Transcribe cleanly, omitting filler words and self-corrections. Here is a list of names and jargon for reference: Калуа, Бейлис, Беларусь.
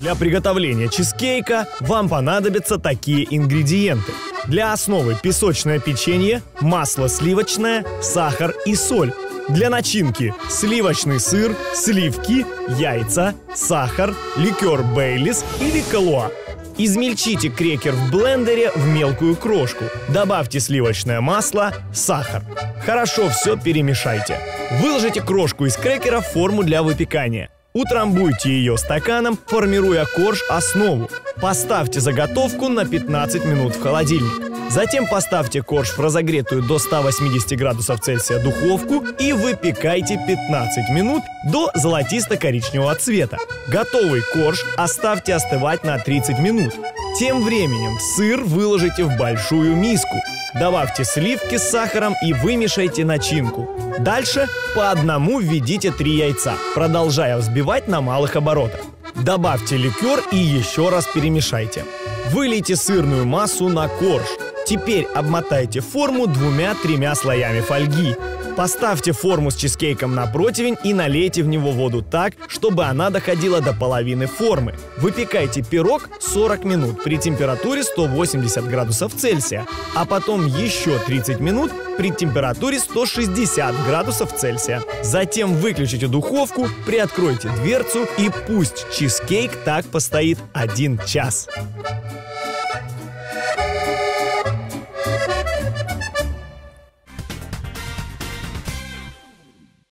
Для приготовления чизкейка вам понадобятся такие ингредиенты. Для основы песочное печенье, масло сливочное, сахар и соль. Для начинки сливочный сыр, сливки, яйца, сахар, ликер Бейлис или Калуа. Измельчите крекер в блендере в мелкую крошку. Добавьте сливочное масло, сахар. Хорошо все перемешайте. Выложите крошку из крекера в форму для выпекания. Утрамбуйте ее стаканом, формируя корж-основу. Поставьте заготовку на 15 минут в холодильник. Затем поставьте корж в разогретую до 180 градусов Цельсия духовку и выпекайте 15 минут до золотисто-коричневого цвета. Готовый корж оставьте остывать на 30 минут. Тем временем сыр выложите в большую миску. Добавьте сливки с сахаром и вымешайте начинку. Дальше по одному введите 3 яйца, продолжая взбивать на малых оборотах. Добавьте ликер и еще раз перемешайте. Вылейте сырную массу на корж. Теперь обмотайте форму 2-3 слоями фольги. Поставьте форму с чизкейком на противень и налейте в него воду так, чтобы она доходила до половины формы. Выпекайте пирог 40 минут при температуре 180 градусов Цельсия, а потом еще 30 минут при температуре 160 градусов Цельсия. Затем выключите духовку, приоткройте дверцу и пусть чизкейк так постоит 1 час.